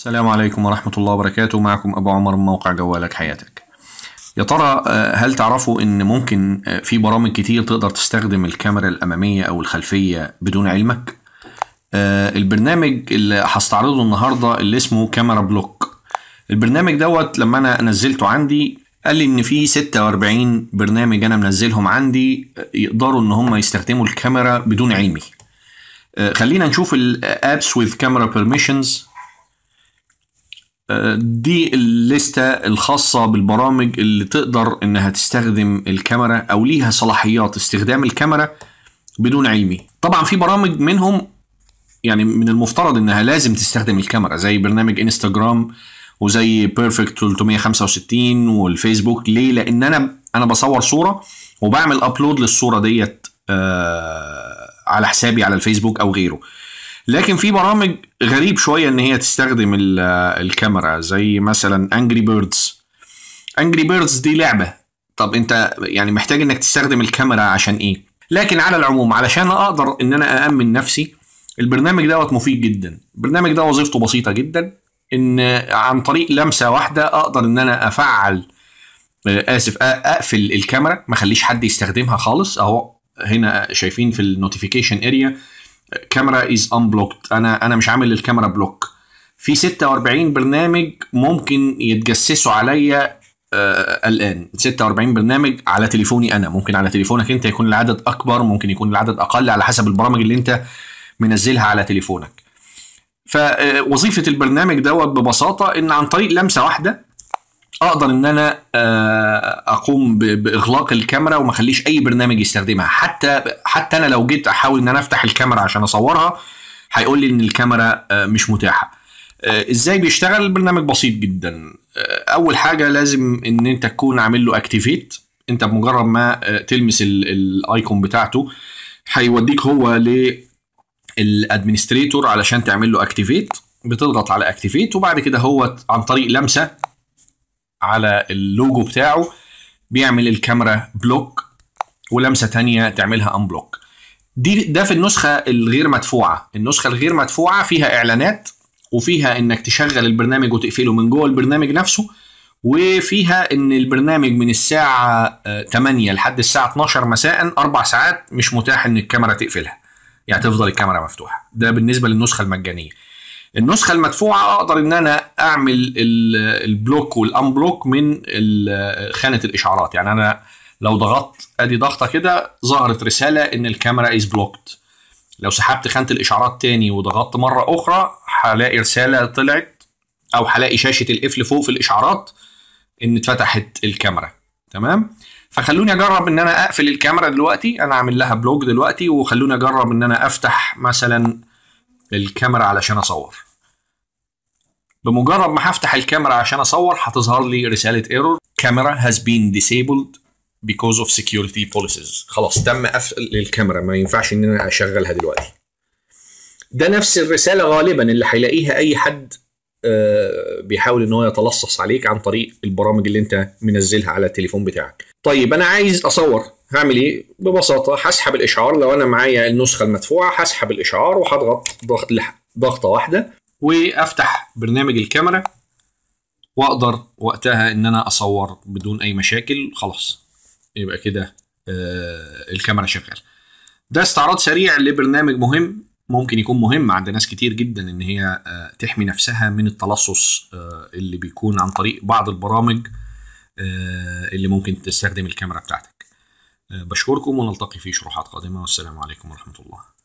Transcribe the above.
السلام عليكم ورحمة الله وبركاته. معكم أبو عمر من موقع جوالك حياتك. يا ترى هل تعرفوا إن ممكن في برامج كتير تقدر تستخدم الكاميرا الأمامية أو الخلفية بدون علمك؟ البرنامج اللي هستعرضه النهاردة اللي اسمه كاميرا بلوك. البرنامج دوت لما أنا نزلته عندي قال لي إن في 46 برنامج أنا منزلهم عندي يقدروا إن هم يستخدموا الكاميرا بدون علمي. خلينا نشوف الابس with camera permissions. دي الليستة الخاصة بالبرامج اللي تقدر انها تستخدم الكاميرا او ليها صلاحيات استخدام الكاميرا بدون علمي. طبعا في برامج منهم يعني من المفترض انها لازم تستخدم الكاميرا زي برنامج انستجرام وزي بيرفكت 365 والفيسبوك. ليه؟ لان انا بصور صورة وبعمل ابلود للصورة ديت على حسابي على الفيسبوك او غيره. لكن في برامج غريب شوية ان هي تستخدم الكاميرا زي مثلا Angry Birds. Angry Birds دي لعبة، طب انت يعني محتاج انك تستخدم الكاميرا عشان ايه؟ لكن على العموم علشان اقدر ان انا أأمن نفسي البرنامج دوت مفيد جدا. البرنامج ده وظيفته بسيطة جدا، ان عن طريق لمسة واحدة اقدر ان انا اقفل الكاميرا ما اخليش حد يستخدمها خالص. اهو هنا شايفين في النوتيفيكيشن اريا كاميرا از unblocked. انا مش عامل الكاميرا بلوك. في 46 برنامج ممكن يتجسسوا عليا الان. 46 برنامج على تليفوني انا، ممكن على تليفونك انت يكون العدد اكبر، ممكن يكون العدد اقل على حسب البرامج اللي انت منزلها على تليفونك. فوظيفه البرنامج دوت ببساطه ان عن طريق لمسه واحده اقدر ان انا اقوم باغلاق الكاميرا وما اخليش اي برنامج يستخدمها. حتى انا لو جيت احاول ان انا افتح الكاميرا عشان اصورها هيقول لي ان الكاميرا مش متاحه. ازاي بيشتغل البرنامج؟ بسيط جدا. اول حاجه لازم ان انت تكون عامل له اكتيفيت. انت بمجرد ما تلمس الايكون بتاعته هيوديك هو للادمنستريتور علشان تعمل له اكتيفيت. بتضغط على اكتيفيت وبعد كده هو عن طريق لمسه على اللوجو بتاعه بيعمل الكاميرا بلوك، ولمسه ثانيه تعملها انبلوك. ده في النسخه الغير مدفوعه. النسخه الغير مدفوعه فيها اعلانات وفيها انك تشغل البرنامج وتقفله من جوه البرنامج نفسه، وفيها ان البرنامج من الساعه 8 لحد الساعه 12 مساء 4 ساعات مش متاح ان الكاميرا تقفلها، يعني تفضل الكاميرا مفتوحه. ده بالنسبه للنسخه المجانيه. النسخة المدفوعة اقدر ان انا اعمل البلوك والانبلوك من خانة الاشعارات. يعني انا لو ضغطت ادي ضغطة كده ظهرت رسالة ان الكاميرا از بلوكت. لو سحبت خانة الاشعارات تاني وضغطت مرة اخرى هلاقي رسالة طلعت، او هلاقي شاشة القفل فوق في الاشعارات ان اتفتحت الكاميرا. تمام؟ فخلوني اجرب ان انا اقفل الكاميرا دلوقتي. انا عامل لها بلوك دلوقتي، وخلوني اجرب ان انا افتح مثلا الكاميرا علشان اصور. بمجرد ما هفتح الكاميرا عشان اصور هتظهر لي رساله ايرور كاميرا has been disabled because of security policies. خلاص تم قفل الكاميرا، ما ينفعش ان انا اشغلها دلوقتي. ده نفس الرساله غالبا اللي هيلاقيها اي حد بيحاول ان هو يتلصص عليك عن طريق البرامج اللي انت منزلها على التليفون بتاعك. طيب انا عايز اصور، هعمل ايه؟ ببساطه هسحب الاشعار. لو انا معايا النسخه المدفوعه هسحب الاشعار وهضغط ضغطه واحده وافتح برنامج الكاميرا، واقدر وقتها ان انا اصور بدون اي مشاكل. خلاص يبقى كده الكاميرا شغاله. ده استعراض سريع لبرنامج مهم، ممكن يكون مهم عند ناس كتير جدا ان هي تحمي نفسها من التلصص اللي بيكون عن طريق بعض البرامج اللي ممكن تستخدم الكاميرا بتاعتك. بشكركم ونلتقي في شروحات قادمة، والسلام عليكم ورحمة الله.